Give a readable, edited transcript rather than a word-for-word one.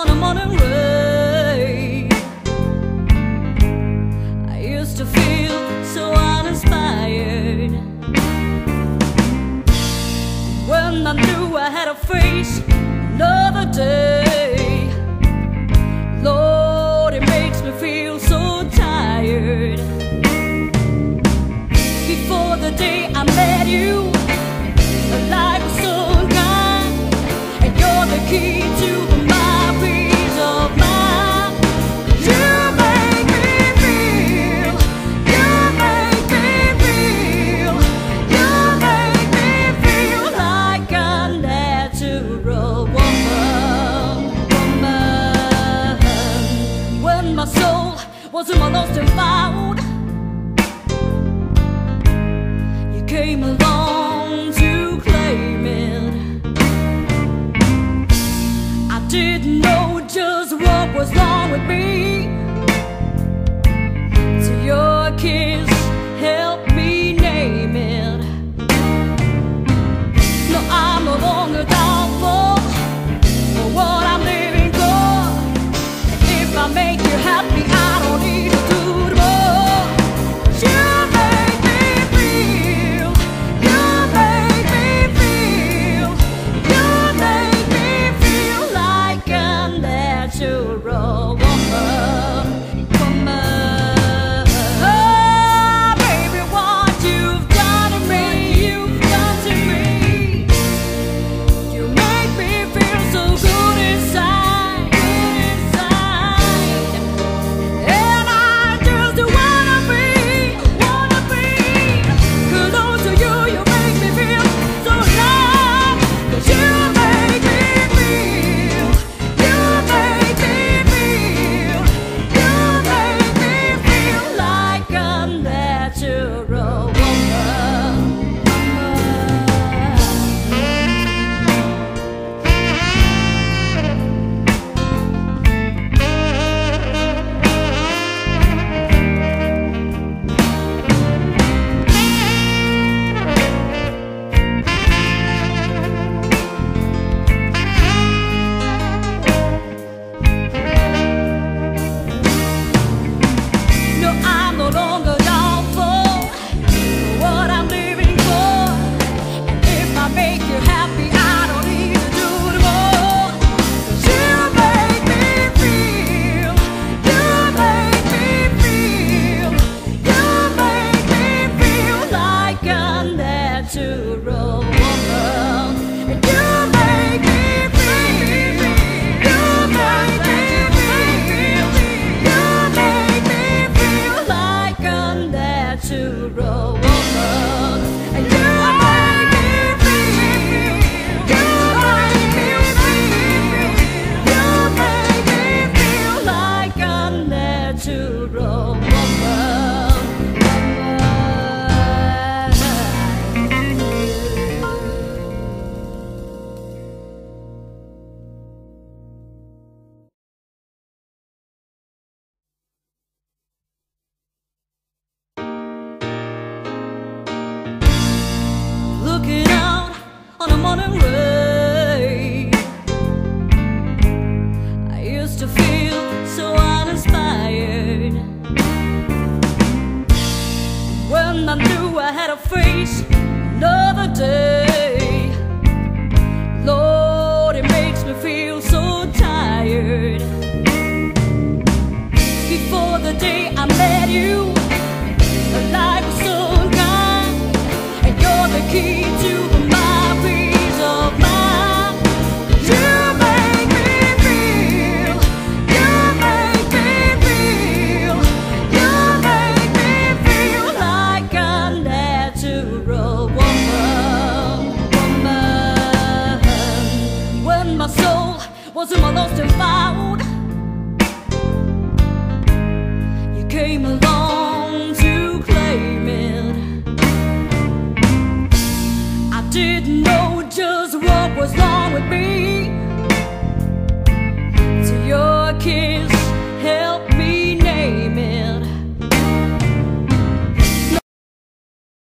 on a morning rain. I used to feel so uninspired when I knew I had to face another day. Lord, it makes me feel so tired. Before the day I met you, my life was so kind, and you're the key to wasn't my lost and found. You came along to claim it. I didn't know just what was wrong with me, so your kiss helped me name it. No, I'm no longer doubtful for what I'm living for. If I make you happy, I don't need to do more. You make me feel, you make me feel, you make me feel like a natural woman. Oh, baby, what you've done to me, you've done to me. You make me feel so good inside. Didn't know just what was wrong with me.